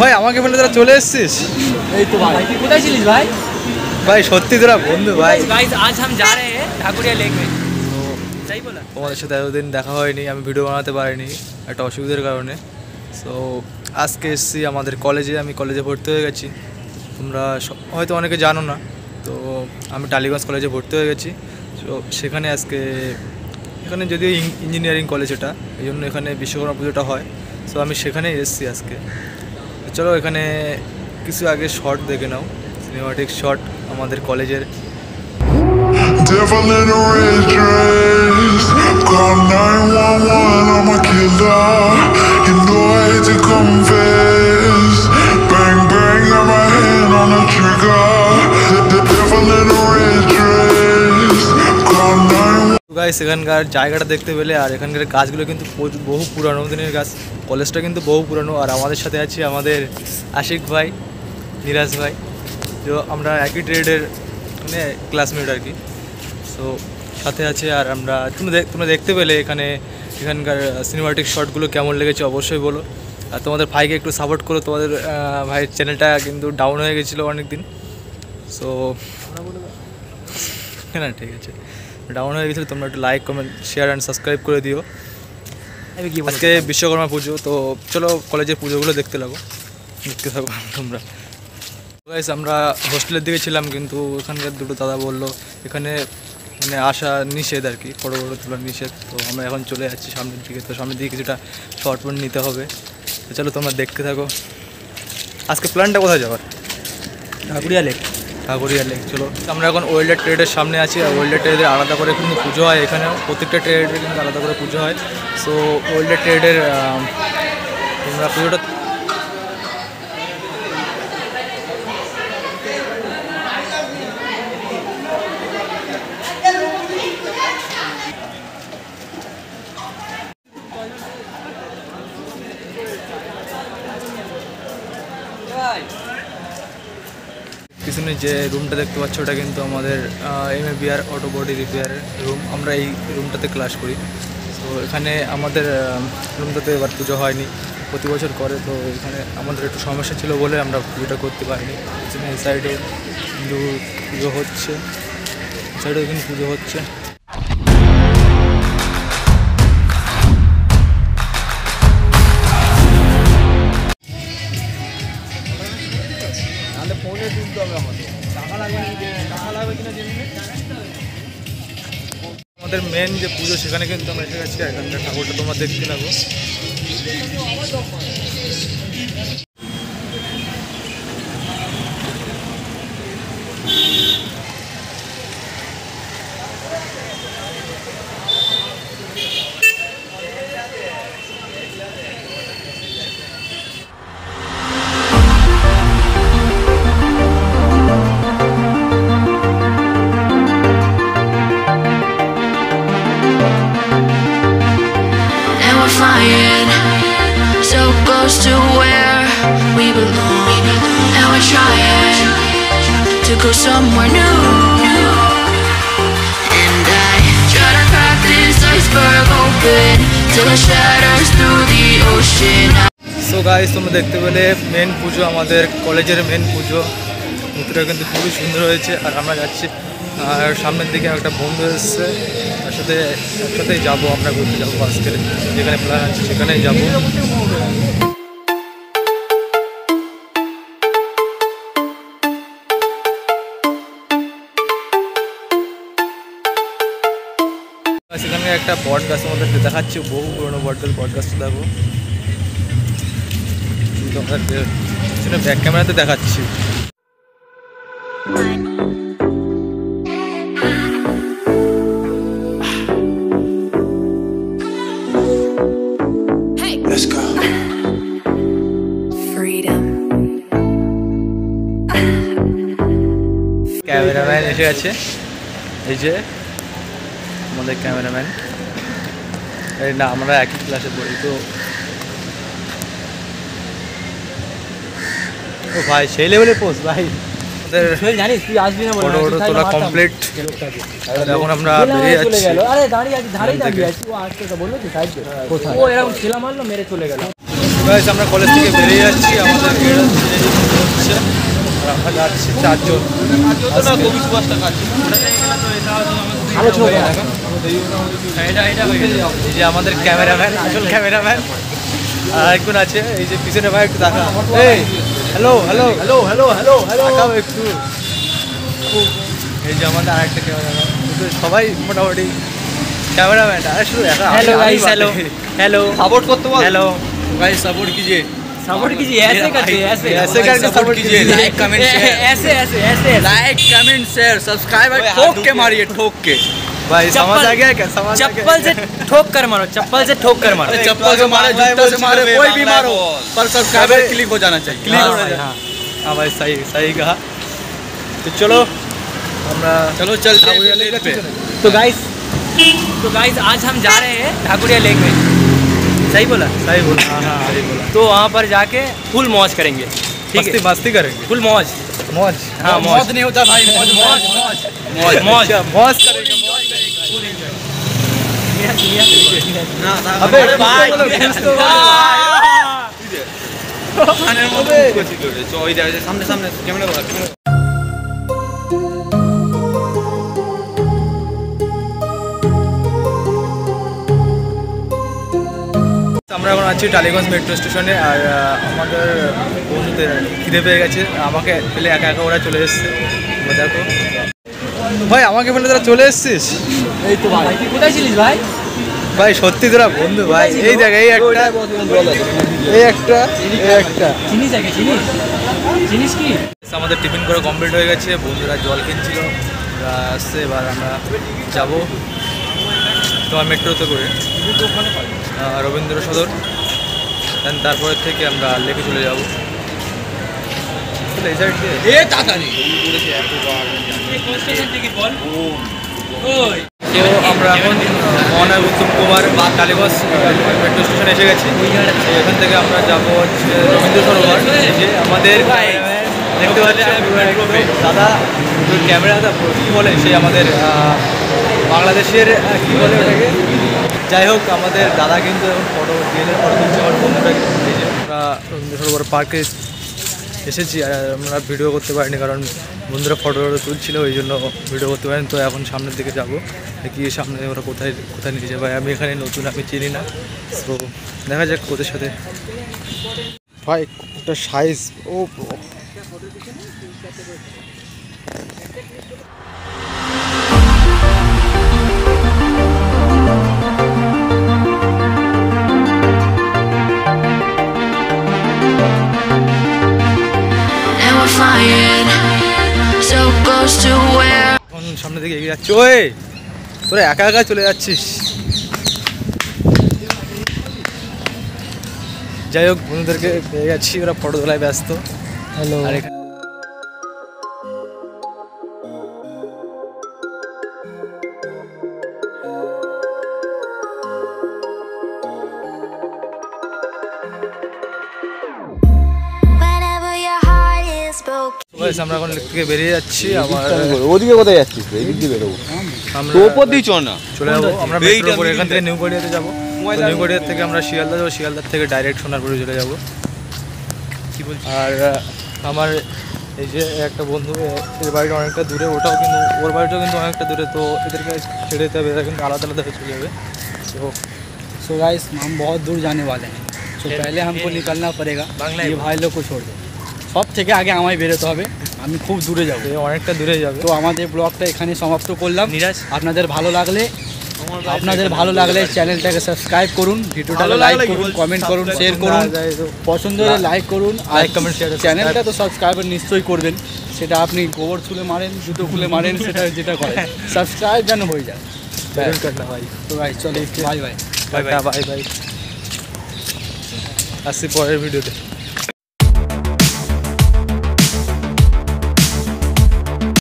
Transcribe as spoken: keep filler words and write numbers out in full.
ভাই আমাকে বলে তোরা চলে এসেছিস। এই তো ভাই, কোথায় ছিলিস ভাই? ভাই সত্যি তোরা বন্ধু। ভাই গাইস আজ हम जा रहे हैं ठाकुरिया लेक में। सही बोला, তোমাদের সাথে এতদিন দেখা হয়নি, আমি ভিডিও বানাতে পারিনি একটা অসুবিধার কারণে। সো আজকে এসেছি আমাদের কলেজে, আমি কলেজে ভর্তি হয়ে গেছি। তোমরা হয়তো অনেকে জানো না, তো আমি টালিগঞ্জ কলেজে ভর্তি হয়ে গেছি। তো সেখানে আজকে, এখানে যদিও ইঞ্জিনিয়ারিং কলেজ এটা, এই জন্য এখানে বিশ্বকর্মা পুজোটা হয়। সো আমি সেখানেই এসেছি আজকে। চলো এখানে কিছু আগে শর্ট দেখে নাও, সিনেমাটিক শর্ট আমাদের কলেজের। গাইস এখানকার জায়গাটা দেখতে পেলে, আর এখানকার গাছগুলো কিন্তু বহু পুরানো দিনের গাছ, কলেজটা কিন্তু বহু পুরানো। আর আমাদের সাথে আছে আমাদের আশিক ভাই, নিরাজ ভাই, তো আমরা একই ট্রেডের মানে ক্লাসমেট আর কি। সো সাথে আছে, আর আমরা তোমরা তোমরা দেখতে পেলে এখানে এখানকার সিনেমাটিক শটগুলো কেমন লেগেছে অবশ্যই বলো। আর তোমাদের ভাইকে একটু সাপোর্ট করো, তোমাদের ভাইয়ের চ্যানেলটা কিন্তু ডাউন হয়ে গেছিলো অনেক দিন। সো না ঠিক আছে, ডাউন হয়ে গেছিলো, তোমরা একটু like comment share and subscribe করে দিও। আজকে বিশ্বকর্মা পুজো, তো চলো কলেজের পুজোগুলো দেখতে লাগো, দেখতে থাকো তোমরা। গাইস আমরা হোস্টেলের দিকে ছিলাম, কিন্তু এখানকার দুটো দাদা বললো এখানে মানে আসা নিষেধ আর কি, বড়ো বড়ো তোলা নিষেধ। তো আমরা এখন চলে যাচ্ছি সামনের দিকে, তো সামনের দিকে কিছুটা শর্ট পয়েন্ট নিতে হবে। তো চলো তোমরা দেখতে থাকো। আজকে প্ল্যানটা কোথায় যাওয়ার? ঠাকুরিয়া লেক। ঠাকুরিয়া লেক, চলো। আমরা এখন ওয়েল্ডার ট্রেডের সামনে আছি, আর ওয়েল্ডার ট্রেডের আলাদা করে কিন্তু পুজো হয় এখানেও, প্রত্যেকটা ট্রেডের কিন্তু আলাদা করে পুজো হয়। সো ওয়েল্ডার ট্রেডের তোমরা পুজোটা পিছনে যে রুমটা দেখতে পাচ্ছ ওটা কিন্তু আমাদের M A BR auto body রিপেয়ারের রুম, আমরা এই রুমটাতে ক্লাস করি। তো এখানে আমাদের রুমটাতে এবার পুজো হয়নি, প্রতি বছর করে। তো এখানে আমাদের একটু সমস্যা ছিল বলে আমরা পুজোটা করতে পারিনি। পিছনে এই সাইডে কিন্তু পুজো হচ্ছে, সাইডে কিন্তু পুজো হচ্ছে। আমাদের মেন যে পুজো সেখানে কিন্তু আমরা এসে গেছি, এখানকার ঠাকুরটা তোমরা দেখতে লাগো। To where we belong, and we're trying to go somewhere new, and I try to crack this iceberg open till it shatters through the ocean. So guys, তোমরা দেখতে পেলে মেন পুজো, আমাদের কলেজের মেন পুজো, মুখটা কিন্তু খুবই সুন্দর হয়েছে। আর আমরা যাচ্ছি, আর সামনের দিকে একটা বন্ধু এসছে, তার সাথে একসাথেই যাবো, আমরা ঘুরতে যাবো আজকে, যেখানে প্ল্যান আছে সেখানেই যাবো। সেখানে একটা বট গাছ আমাদেরকে দেখাচ্ছে, বহু পুরনো বট গাছ, বট গাছটা দেখো। তোমাদের ব্যাক ক্যামেরাতে দেখাচ্ছি। ক্যামেরাম্যান এসে গেছে, এই যে আমাদের ক্যামেরাম্যান। এই না, আমরা একই ক্লাসে পড়ি। তো ও ভাই সেই লেভেলে পোস্ট ভাই, জানিস তুই আসবি না বলে ওটা তোলা কমপ্লিট। এখন আমরা বেরিয়ে যাচ্ছি। আরে দাঁড়িয়ে আছি, ধারে দাঁড়িয়ে আছি, ও আজকে তো বললো যে সাইড কোথায়, ও এরকম ছেলা মারলো, মেরে চলে গেল। গাইস আমরা কলেজ থেকে বেরিয়ে যাচ্ছি, আমাদের গেট হচ্ছে আর আমরা যাচ্ছি চারজন। আচ্ছা কবি সুভাষটা কাছে আলো ছোট এটা এটা এই যে আমাদের ক্যামেরাম্যান, আসল ক্যামেরাম্যান আর একজন আছে এই যে পিছনে ভাই একটু দেখা। এই hello hello hello hello hello দেখাও একটু। এই যে আমাদের আরেকটা ক্যামেরাম্যান, সবাই মোটামুটি ক্যামেরাম্যান। আর শুধু দেখা hello guys hello hello support করতে বল। হ্যালো गाइस सपोर्ट कीजिए सपोर्ट कीजिए ऐसे करके ऐसे ऐसे करके सपोर्ट कीजिए। लाइक कमेंट शेयर ऐसे ऐसे ऐसे लाइक कमेंट शेयर सब्सक्राइब और ठोक के मारिए, ठोक के। भाई समझ आ गया क्या? समझ आ गया? चप्पल से ठोक कर मारो, चप्पल से ठोक कर मारो, चप्पल से मारो, जूते से मारो, कोई भी मारो, पर सब्सक्राइबर क्लिक हो जाना चाहिए, क्लिक हो जाना। हां भाई सही सही कहा। तो चलो हमरा चलो चलते हैं। तो गाइस तो गाइस आज हम जा रहे हैं ठाकुरिया लेक में। सही बोला सही बोला हाँ हाँ सही बोला। तो वहाँ पर जाके फुल मौज करेंगे, ठीक है? मस्ती करेंगे, फुल मौज मौज हाँ मौज, मौज नहीं होता भाई, मौज मौज मौज मौज मौज करेंगे, मौज करेंगे। अबे भाई तो इधर सामने सामने कैमरा लगा। আমরা এখন আছি টালিগঞ্জ মেট্রো স্টেশনে, আর আমাদের বন্ধুদের খিদে পেয়ে গেছে, আমাকে ফেলে একা একা ওরা চলে এসছে। দেখো ভাই আমাকে ফেলে তোরা চলে এসছিস। এই তো ভাই তুই কোথায় ছিলিস ভাই? ভাই সত্যি তোরা বন্ধু ভাই। এই জায়গায় এই একটা এই একটা এই একটা চিনিস জায়গা চিনিস চিনিস কি? আমাদের টিফিন করে কমপ্লিট হয়ে গেছে, বন্ধুরা জল কিনছিল, ওরা আসছে, এবার আমরা যাবো তোমার মেট্রোতে করে রবীন্দ্র সদর, তারপরে থেকে আমরা লেকে চলে যাবো। আমরা এখন মহানায়ক উত্তম কুমার বা টালিগঞ্জ মেট্রো স্টেশন এসে গেছি, এখান থেকে আমরা যাবো হচ্ছে রবীন্দ্র সরোবর। যে আমাদের দেখতে পাচ্ছি দাদা ক্যামেরা দাদা কী বলে সেই আমাদের বাংলাদেশের কী বলে ওটাকে, যাই হোক আমাদের দাদা কিন্তু এখন ফটো গেলে ফটো তুলছে আমার বন্ধুটাকে। আমরা রবীন্দ্র সরোবর পার্কে এসেছি, আর আমরা ভিডিও করতে পারিনি কারণ বন্ধুরা ফটো তুলছিল, ওই জন্য ভিডিও করতে পারিনি। তো এখন সামনের দিকে যাবো, গিয়ে সামনে ওরা কোথায় কোথায় নিয়ে যাবে। আমি এখানে নতুন, আমি চিনি না, তো দেখা যাক ওদের সাথে। ভাই একটা সাইজ ও সামনে দিকে এগিয়ে যাচ্ছি। ওই তোরা একা একা চলে যাচ্ছিস। যাই হোক বন্ধুদেরকে পেয়ে গেছি, ওরা ফটো তোলায় ব্যস্ত। হ্যালো আমরা এখন লেক থেকে বেরিয়ে যাচ্ছি। আবার ওদিকে কোথায় যাচ্ছিস? এদিক দিয়ে বেরোবো, ওপর দিয়ে চল না, চলে যাবো আমরা মেট্রো করে। এখান থেকে নিউ গড়িয়াতে যাবো, নিউ গড়িয়া থেকে আমরা শিয়ালদা যাবো, শিয়ালদার থেকে ডাইরেক্ট সোনারপুরে চলে যাবো। কী বলছি? আর আমার এই যে একটা বন্ধু, এর বাড়িটা অনেকটা দূরে, ওটাও কিন্তু ওর বাড়িটাও কিন্তু অনেকটা দূরে, তো এদেরকে ছেড়ে দিতে হবে, এরা কিন্তু আলাদা আলাদা হয়ে চলে যাবে। তো সো গাইস हम बहुत दूर जाने वाले हैं, तो पहले हमको निकलना पड़ेगा, ये भाई लोग को छोड़ दो। সব থেকে আগে আমায় বেরোতে হবে, আমি খুব দূরে যাবো, অনেকটা দূরে যাবো। তো আমাদের ব্লগটা এখানে সমাপ্ত করলাম। নিরাজ আপনাদের ভালো লাগলে আপনাদের ভালো লাগলে চ্যানেলটাকে সাবস্ক্রাইব করুন, ভিডিওটা লাইক করুন, কমেন্ট করুন, শেয়ার করুন, পছন্দ হলে লাইক করুন, আর কমেন্ট শেয়ার। চ্যানেলটা তো সাবস্ক্রাইব নিশ্চয়ই করবেন, সেটা আপনি গোবর ছুলে মারেন, জুতো খুলে মারেন, সেটা যেটা করেন, সাবস্ক্রাইব যেন হয়ে যায়। তো ভাই চলো, bye bye bye bye bye bye, আসছি পরের ভিডিওতে।